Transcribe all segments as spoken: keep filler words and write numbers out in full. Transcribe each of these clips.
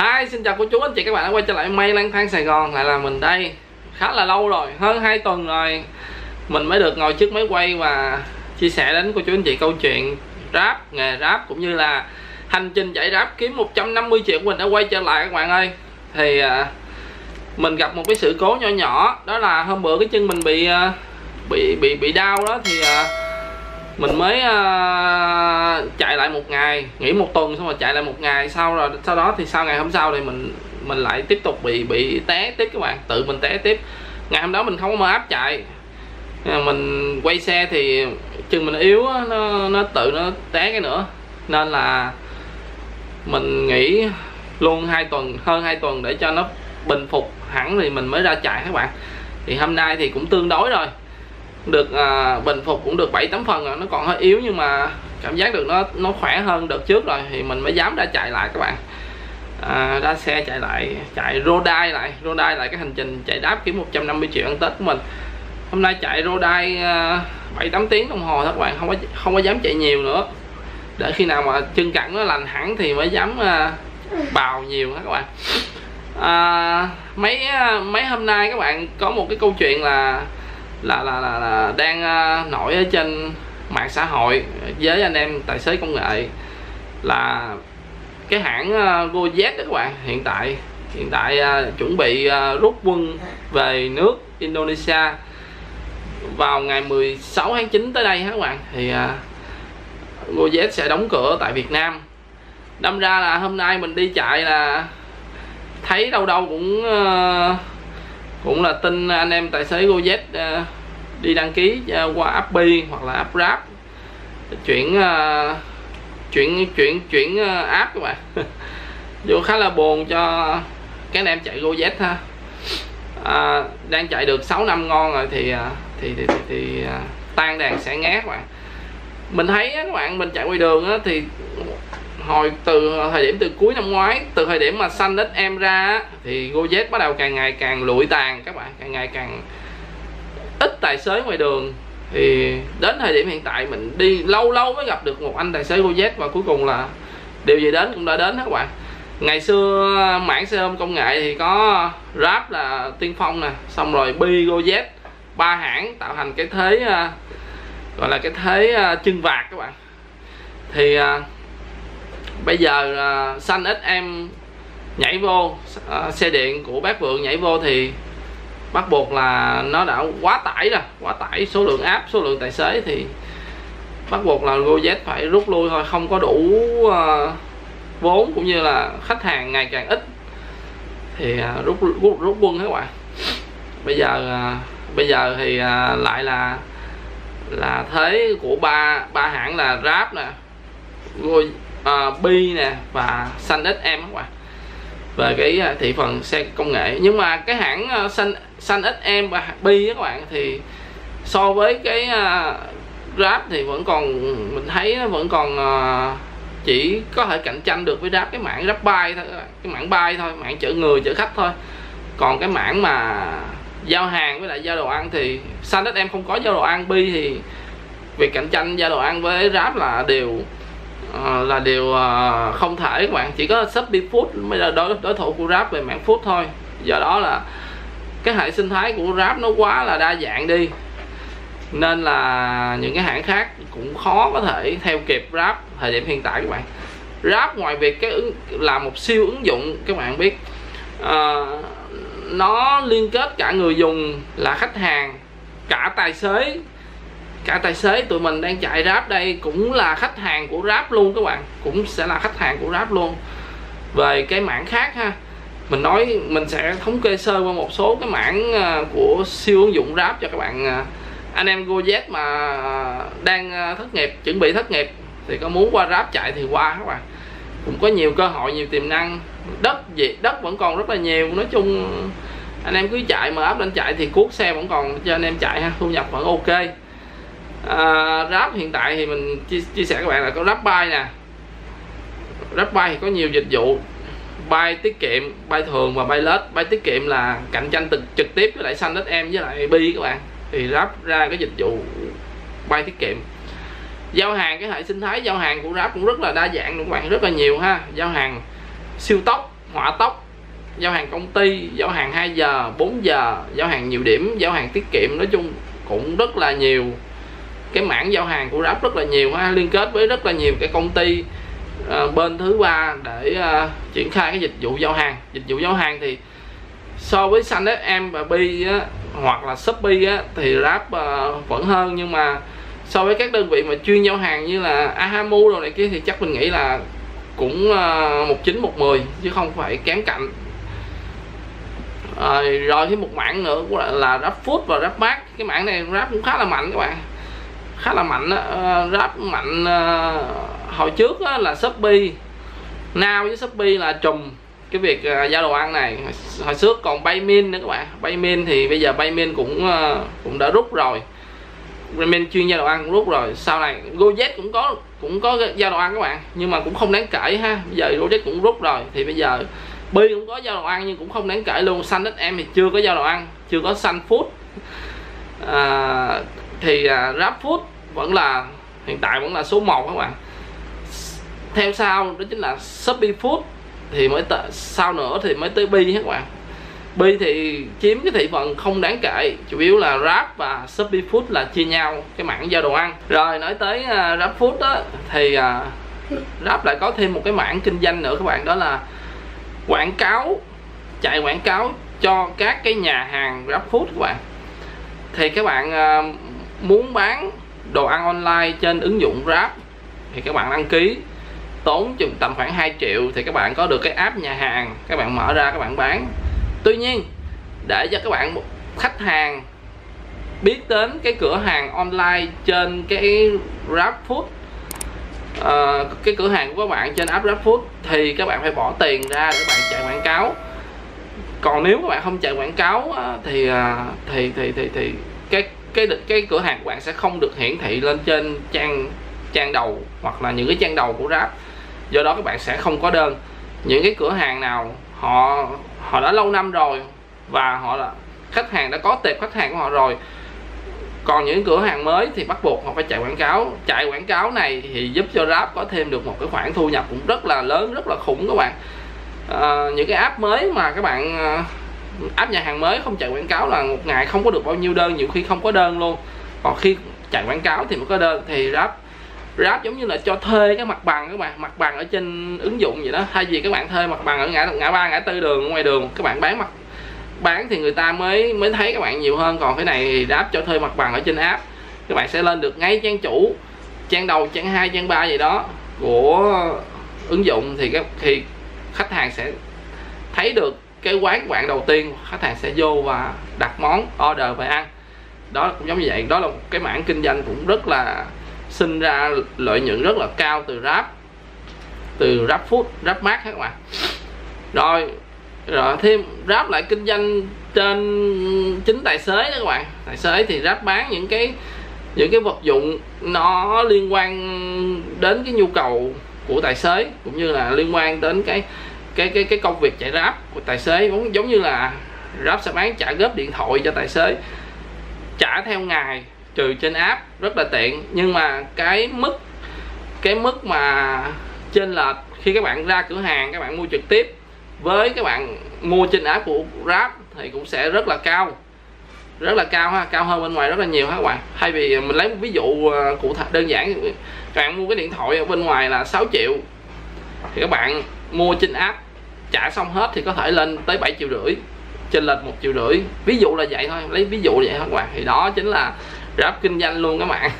Hi, xin chào cô chú anh chị, các bạn đã quay trở lại Mây Lang Thang Sài Gòn. Lại là mình đây. Khá là lâu rồi, hơn hai tuần rồi mình mới được ngồi trước máy quay và chia sẻ đến cô chú anh chị câu chuyện Grab, nghề Grab cũng như là hành trình chạy Grab kiếm một trăm năm mươi triệu của mình đã quay trở lại các bạn ơi. Thì uh, mình gặp một cái sự cố nhỏ nhỏ, đó là hôm bữa cái chân mình bị uh, bị bị bị đau đó, thì uh, mình mới uh, chạy lại một ngày, nghỉ một tuần xong rồi chạy lại một ngày sau rồi sau đó thì sau ngày hôm sau thì mình mình lại tiếp tục bị bị té tiếp các bạn, tự mình té tiếp. Ngày hôm đó mình không có mở app chạy, mình quay xe thì chân mình yếu á, nó nó tự nó té cái nữa, nên là mình nghỉ luôn hai tuần, hơn hai tuần để cho nó bình phục hẳn thì mình mới ra chạy các bạn. Thì hôm nay thì cũng tương đối rồi, được à, bình phục cũng được bảy tám phần rồi, nó còn hơi yếu nhưng mà cảm giác được nó nó khỏe hơn đợt trước rồi thì mình mới dám ra chạy lại các bạn. À, ra xe chạy lại, chạy rodai lại, rodai lại cái hành trình chạy đáp kiếm một trăm năm mươi triệu ăn Tết của mình. Hôm nay chạy rodai à, bảy tám tiếng đồng hồ các bạn, không có không có dám chạy nhiều nữa. Để khi nào mà chân cẳng nó lành hẳn thì mới dám à, bào nhiều các bạn. À, mấy mấy hôm nay các bạn có một cái câu chuyện là Là, là, là, là đang uh, nổi ở trên mạng xã hội với anh em tài xế công nghệ, là cái hãng uh, Gojek đó các bạn, hiện tại hiện tại uh, chuẩn bị uh, rút quân về nước Indonesia vào ngày mười sáu tháng chín tới đây các bạn. Thì uh, Gojek sẽ đóng cửa tại Việt Nam, đâm ra là hôm nay mình đi chạy là thấy đâu đâu cũng uh, cũng là tin anh em tài xế Gojek uh, đi đăng ký uh, qua app Be hoặc là app Grab, chuyển uh, chuyển chuyển chuyển uh, app các bạn. Vô khá là buồn cho các anh em chạy Gojek ha. Uh, đang chạy được sáu năm ngon rồi thì uh, thì thì, thì, thì uh, tan đàn sẽ ngát các bạn. Mình thấy các bạn, mình chạy ngoài đường á, thì hồi từ thời điểm từ cuối năm ngoái, từ thời điểm mà Xanh ét em ra thì Gojek bắt đầu càng ngày càng lụi tàn các bạn, càng ngày càng ít tài xế ngoài đường. Thì đến thời điểm hiện tại mình đi lâu lâu mới gặp được một anh tài xế Gojek, và cuối cùng là điều gì đến cũng đã đến các bạn. Ngày xưa mảng xe ôm công nghệ thì có Grab là tiên phong nè, xong rồi Be, Gojek, ba hãng tạo thành cái thế gọi là cái thế chân vạc các bạn. Thì bây giờ uh, Xanh ét em nhảy vô, uh, xe điện của bác Vượng nhảy vô thì bắt buộc là nó đã quá tải rồi, quá tải số lượng app, số lượng tài xế, thì bắt buộc là Gojek phải rút lui thôi, không có đủ uh, vốn cũng như là khách hàng ngày càng ít thì uh, rút, rút rút quân các bạn. Bây giờ uh, bây giờ thì uh, lại là là thế của ba ba hãng là Grab nè, Gojek, Uh, Be nè và Xanh ét em các bạn, về cái uh, thị phần xe công nghệ. Nhưng mà cái hãng uh, Xanh, Xanh ét em và Be các bạn thì so với cái uh, Grab thì vẫn còn, mình thấy nó vẫn còn uh, chỉ có thể cạnh tranh được với Grab cái mảng GrabBike thôi, cái mảng bike thôi, mảng chở người chở khách thôi. Còn cái mảng mà giao hàng với lại giao đồ ăn thì Xanh ét em không có, giao đồ ăn Be thì việc cạnh tranh giao đồ ăn với Grab là điều là điều không thể các bạn. Chỉ có ShopeeFood mới là đối, đối thủ của Grab về mảng food thôi. Do đó là cái hệ sinh thái của Grab nó quá là đa dạng đi, nên là những cái hãng khác cũng khó có thể theo kịp Grab thời điểm hiện tại các bạn. Grab ngoài việc cái ứng, là một siêu ứng dụng các bạn biết, à, nó liên kết cả người dùng là khách hàng, cả tài xế, cả tài xế tụi mình đang chạy Grab đây cũng là khách hàng của Grab luôn các bạn, cũng sẽ là khách hàng của Grab luôn. Về cái mảng khác ha, mình nói mình sẽ thống kê sơ qua một số cái mảng của siêu ứng dụng Grab cho các bạn. Anh em Gojek mà đang thất nghiệp, chuẩn bị thất nghiệp thì có muốn qua Grab chạy thì qua các bạn, cũng có nhiều cơ hội, nhiều tiềm năng. Đất gì đất vẫn còn rất là nhiều, nói chung anh em cứ chạy mà áp lên chạy thì cuốc xe vẫn còn cho anh em chạy ha, thu nhập vẫn ok. À, Grab hiện tại thì mình chia, chia sẻ các bạn là có GrabBike nè. GrabBike thì có nhiều dịch vụ bay tiết kiệm, bay thường và bay lết. Bay tiết kiệm là cạnh tranh trực, trực tiếp với lại Xanh ét em với lại Be các bạn. Thì Grab ra cái dịch vụ bay tiết kiệm. Giao hàng, cái hệ sinh thái giao hàng của Grab cũng rất là đa dạng các bạn, rất là nhiều ha. Giao hàng siêu tốc, hỏa tốc, giao hàng công ty, giao hàng hai giờ, bốn giờ, giao hàng nhiều điểm, giao hàng tiết kiệm. Nói chung cũng rất là nhiều, cái mảng giao hàng của Grab rất là nhiều ha, liên kết với rất là nhiều cái công ty à, bên thứ ba để à, triển khai cái dịch vụ giao hàng. Dịch vụ giao hàng thì so với Xanh ét em và Be á, hoặc là Shopee á, thì Grab à, vẫn hơn, nhưng mà so với các đơn vị mà chuyên giao hàng như là Ahamove đồ này kia thì chắc mình nghĩ là cũng à, một chín một mười chứ không phải kém cạnh. À, rồi thêm một mảng nữa của là, là GrabFood và GrabMart. Cái mảng này Grab cũng khá là mạnh các bạn, khá là mạnh á. uh, Grab mạnh uh, hồi trước á, là Shopee Now với Shopee là trùm cái việc uh, giao đồ ăn này. Hồi trước còn Baemin nữa các bạn. Baemin thì bây giờ Baemin cũng uh, cũng đã rút rồi. Baemin chuyên giao đồ ăn cũng rút rồi. Sau này Gojek cũng có cũng có giao đồ ăn các bạn, nhưng mà cũng không đáng kể ha. Bây giờ Gojek cũng rút rồi, thì bây giờ Be cũng có giao đồ ăn nhưng cũng không đáng kể luôn. Xanh ét em thì chưa có giao đồ ăn, chưa có Xanh Food. Uh, thì uh, GrabFood vẫn là hiện tại vẫn là số một các bạn. Theo sau đó chính là ShopeeFood, thì mới sau nữa thì mới tới Be các bạn. Be thì chiếm cái thị phần không đáng kể, chủ yếu là Grab và ShopeeFood là chia nhau cái mảng giao đồ ăn. Rồi nói tới uh, GrabFood á, thì uh, Grab lại có thêm một cái mảng kinh doanh nữa các bạn, đó là quảng cáo, chạy quảng cáo cho các cái nhà hàng GrabFood các bạn. Thì các bạn uh, muốn bán đồ ăn online trên ứng dụng Grab thì các bạn đăng ký, tốn chừng tầm khoảng hai triệu thì các bạn có được cái app nhà hàng, các bạn mở ra các bạn bán. Tuy nhiên để cho các bạn khách hàng biết đến cái cửa hàng online trên cái GrabFood, uh, cái cửa hàng của các bạn trên app GrabFood thì các bạn phải bỏ tiền ra để các bạn chạy quảng cáo. Còn nếu các bạn không chạy quảng cáo thì thì thì thì thì cái cái cái cửa hàng của bạn sẽ không được hiển thị lên trên trang trang đầu hoặc là những cái trang đầu của Grab. Do đó các bạn sẽ không có đơn. Những cái cửa hàng nào họ họ đã lâu năm rồi và họ là khách hàng đã có tệp khách hàng của họ rồi. Còn những cửa hàng mới thì bắt buộc họ phải chạy quảng cáo. Chạy quảng cáo này thì giúp cho Grab có thêm được một cái khoản thu nhập cũng rất là lớn, rất là khủng các bạn. Uh, những cái app mới mà các bạn uh, app nhà hàng mới không chạy quảng cáo là một ngày không có được bao nhiêu đơn, nhiều khi không có đơn luôn. Còn khi chạy quảng cáo thì mới có đơn. Thì Grab Grab giống như là cho thuê cái mặt bằng các bạn, mặt bằng ở trên ứng dụng vậy đó. Thay vì các bạn thuê mặt bằng ở ngã ngã ba, ngã tư đường, ngoài đường các bạn bán mặt bán thì người ta mới mới thấy các bạn nhiều hơn. Còn cái này thì Grab cho thuê mặt bằng ở trên app, các bạn sẽ lên được ngay trang chủ, trang đầu, trang hai, trang ba gì đó của ứng dụng. Thì các thì khách hàng sẽ thấy được cái quán của bạn đầu tiên, khách hàng sẽ vô và đặt món, order và ăn. Đó cũng giống như vậy. Đó là một cái mảng kinh doanh cũng rất là sinh ra lợi nhuận rất là cao từ Grab, từ GrabFood, GrabMart các bạn. Rồi rồi thêm Grab lại kinh doanh trên chính tài xế đó các bạn. Tài xế thì Grab bán những cái những cái vật dụng nó liên quan đến cái nhu cầu của tài xế, cũng như là liên quan đến cái cái cái cái công việc chạy Grab của tài xế. Cũng giống như là Grab sẽ bán trả góp điện thoại cho tài xế, trả theo ngày trừ trên app, rất là tiện. Nhưng mà cái mức cái mức mà chênh lệch khi các bạn ra cửa hàng các bạn mua trực tiếp với các bạn mua trên app của Grab thì cũng sẽ rất là cao, rất là cao ha, cao hơn bên ngoài rất là nhiều ha các bạn. Thay vì mình lấy một ví dụ cụ thể đơn giản, các bạn mua cái điện thoại ở bên ngoài là sáu triệu thì các bạn mua trên app trả xong hết thì có thể lên tới bảy triệu rưỡi, trên lệch một triệu rưỡi, ví dụ là vậy thôi, lấy ví dụ vậy thôi các bạn. Thì đó chính là Grab kinh doanh luôn các bạn.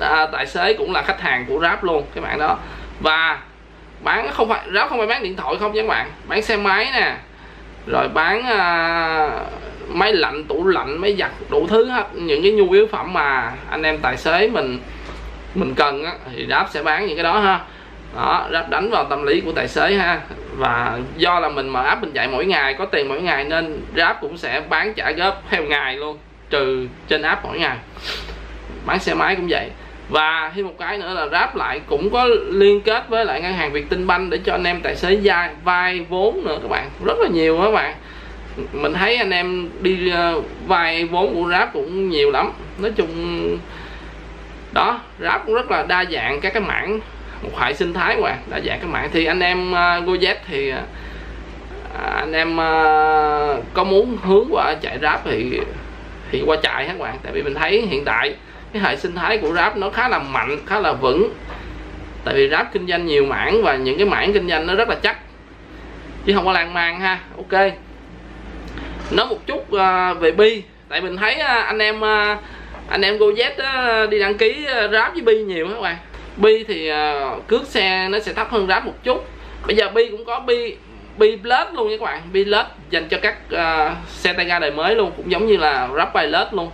À, tài xế cũng là khách hàng của Grab luôn các bạn đó. Và bán không phải Grab không phải bán điện thoại không nha các bạn, bán xe máy nè, rồi bán à, máy lạnh, tủ lạnh, máy giặt, đủ thứ hết. Những cái nhu yếu phẩm mà anh em tài xế mình mình cần á, thì Grab sẽ bán những cái đó ha. Đó, Grab đánh vào tâm lý của tài xế ha. Và do là mình mở app mình chạy mỗi ngày, có tiền mỗi ngày nên Grab cũng sẽ bán trả góp theo ngày luôn, trừ trên app mỗi ngày. Bán xe máy cũng vậy. Và thêm một cái nữa là Grab lại cũng có liên kết với lại ngân hàng Vietinbank để cho anh em tài xế vay vay vốn nữa các bạn, rất là nhiều các bạn. Mình thấy anh em đi vay vốn của Grab cũng nhiều lắm. Nói chung đó, Grab cũng rất là đa dạng các cái mảng một hệ sinh thái quá đa dạng các bạn. Thì anh em uh, Gojek thì uh, anh em uh, có muốn hướng qua chạy Grab thì thì qua chạy các bạn, tại vì mình thấy hiện tại cái hệ sinh thái của Grab nó khá là mạnh, khá là vững, tại vì Grab kinh doanh nhiều mảng và những cái mảng kinh doanh nó rất là chắc chứ không có lan man ha. Ok, nói một chút uh, về Be, tại mình thấy uh, anh em uh, anh em Gojek uh, đi đăng ký uh, Grab với Be nhiều các bạn. Be thì uh, cước xe nó sẽ thấp hơn Grab một chút. Bây giờ Be cũng có Be Be Plus luôn nha các bạn, Be Plus dành cho các uh, xe tay ga đời mới luôn, cũng giống như là Grab Pilot luôn.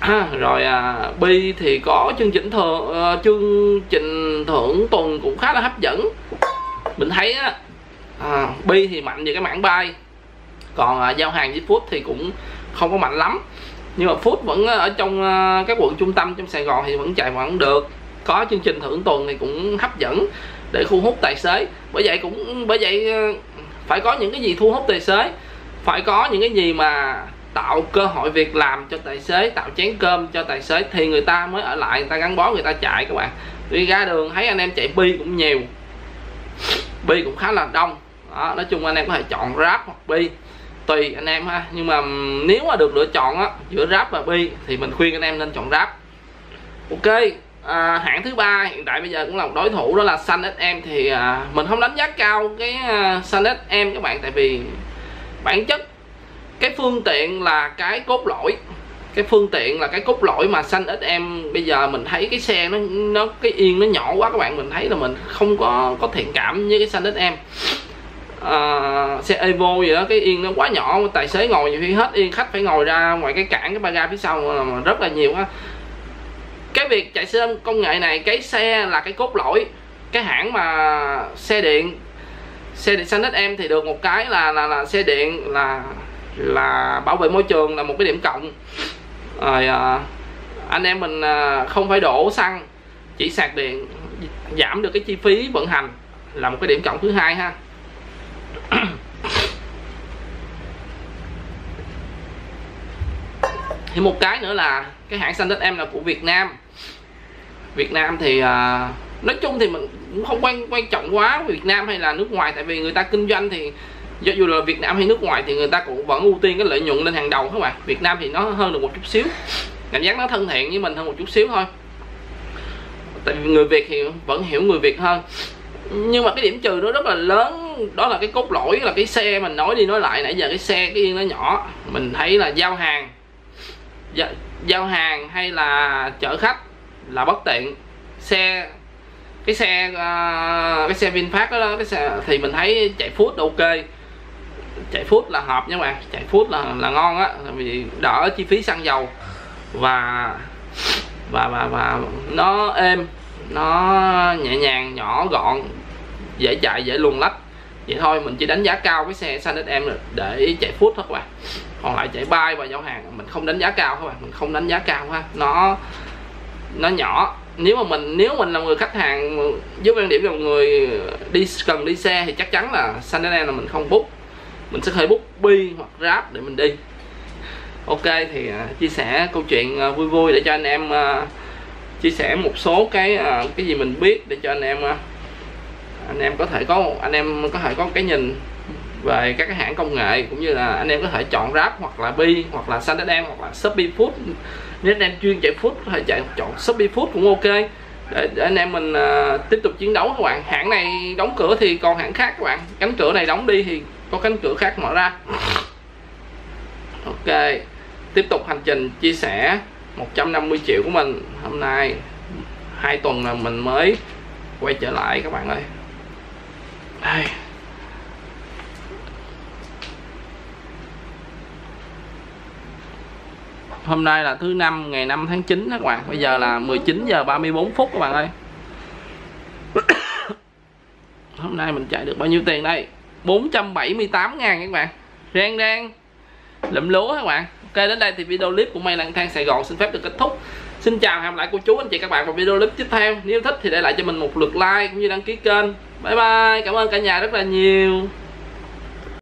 À, rồi uh, Be thì có chương trình thưởng uh, chương trình thưởng tuần cũng khá là hấp dẫn. Mình thấy uh, Be thì mạnh về cái mảng bay, còn uh, giao hàng với food thì cũng không có mạnh lắm, nhưng mà food vẫn ở trong uh, các quận trung tâm trong Sài Gòn thì vẫn chạy vẫn được. Có chương trình thưởng tuần thì cũng hấp dẫn để thu hút tài xế. Bởi vậy cũng bởi vậy phải có những cái gì thu hút tài xế, phải có những cái gì mà tạo cơ hội việc làm cho tài xế, tạo chén cơm cho tài xế thì người ta mới ở lại, người ta gắn bó, người ta chạy các bạn. Đi ra đường thấy anh em chạy Be cũng nhiều, Be cũng khá là đông. Đó, nói chung anh em có thể chọn Grab hoặc Be tùy anh em ha, nhưng mà nếu mà được lựa chọn á, giữa Grab và Be thì mình khuyên anh em nên chọn Grab. Ok. À, hãng thứ ba hiện tại bây giờ cũng là một đối thủ, đó là Xanh ét em. Thì à, mình không đánh giá cao cái uh, Xanh ét em các bạn, tại vì bản chất cái phương tiện là cái cốt lõi, cái phương tiện là cái cốt lõi mà Xanh ét em bây giờ mình thấy cái xe nó nó cái yên nó nhỏ quá các bạn. Mình thấy là mình không có có thiện cảm với cái Xanh ét em. À, xe Evo gì đó cái yên nó quá nhỏ, tài xế ngồi nhiều khi hết yên, khách phải ngồi ra ngoài cái cản, cái ba ga phía sau là rất là nhiều á. Cái việc chạy xe công nghệ này, cái xe là cái cốt lõi. Cái hãng mà xe điện xe điện Xanh ét em thì được một cái là là, là xe điện là là bảo vệ môi trường, là một cái điểm cộng. Rồi à, anh em mình à, không phải đổ xăng, chỉ sạc điện, giảm được cái chi phí vận hành là một cái điểm cộng thứ hai ha. Thì một cái nữa là cái hãng Xanh ét em là của Việt Nam. Việt Nam thì uh, nói chung thì mình cũng không quan quan trọng quá Việt Nam hay là nước ngoài, tại vì người ta kinh doanh thì do dù là Việt Nam hay nước ngoài thì người ta cũng vẫn ưu tiên cái lợi nhuận lên hàng đầu các bạn. Việt Nam thì nó hơn được một chút xíu, cảm giác nó thân thiện với mình hơn một chút xíu thôi, tại vì người Việt thì vẫn hiểu người Việt hơn. Nhưng mà cái điểm trừ nó rất là lớn, đó là cái cốt lõi là cái xe. Mình nói đi nói lại nãy giờ, cái xe cái yên nó nhỏ. Mình thấy là giao hàng giao hàng hay là chở khách là bất tiện. Xe cái xe cái xe VinFast đó, cái xe thì mình thấy chạy food ok, chạy food là hợp nha các bạn, chạy food là là ngon á, vì đỡ chi phí xăng dầu và và và và nó êm, nó nhẹ nhàng, nhỏ gọn, dễ chạy, dễ luồn lách. Vậy thôi, mình chỉ đánh giá cao cái xe Xanh ét em rồi để chạy food thôi các bạn. Còn lại chạy bay và giao hàng mình không đánh giá cao các bạn, mình không đánh giá cao ha. Nó nó nhỏ. Nếu mà mình nếu mình là người khách hàng với quan điểm là người đi cần đi xe thì chắc chắn là Xanh ét em là mình không book. Mình sẽ hơi book Be hoặc Grab để mình đi. Ok, thì chia sẻ câu chuyện vui vui để cho anh em chia sẻ một số cái cái gì mình biết để cho anh em anh em có thể có anh em có thể có cái nhìn về các cái hãng công nghệ, cũng như là anh em có thể chọn Grab hoặc là Be hoặc là Xanh ét em hoặc là ShopeeFood. Nếu anh em chuyên chạy food có thể chạy chọn ShopeeFood cũng ok, để, để anh em mình uh, tiếp tục chiến đấu các bạn. Hãng này đóng cửa thì còn hãng khác các bạn, cánh cửa này đóng đi thì có cánh cửa khác mở ra. Ok, tiếp tục hành trình chia sẻ một trăm năm mươi triệu của mình. Hôm nay hai tuần là mình mới quay trở lại các bạn ơi. Đây, hôm nay là thứ năm, ngày năm tháng chín các bạn. Bây giờ là mười chín giờ ba mươi tư phút các bạn ơi. Hôm nay mình chạy được bao nhiêu tiền đây? bốn trăm bảy mươi tám ngàn các bạn. Rang rang lụm lúa các bạn. Ok, đến đây thì video clip của Mây Lang Thang Sài Gòn xin phép được kết thúc. Xin chào và hẹn gặp lại cô chú anh chị các bạn vào video clip tiếp theo. Nếu thích thì để lại cho mình một lượt like cũng như đăng ký kênh. Bye bye, cảm ơn cả nhà rất là nhiều.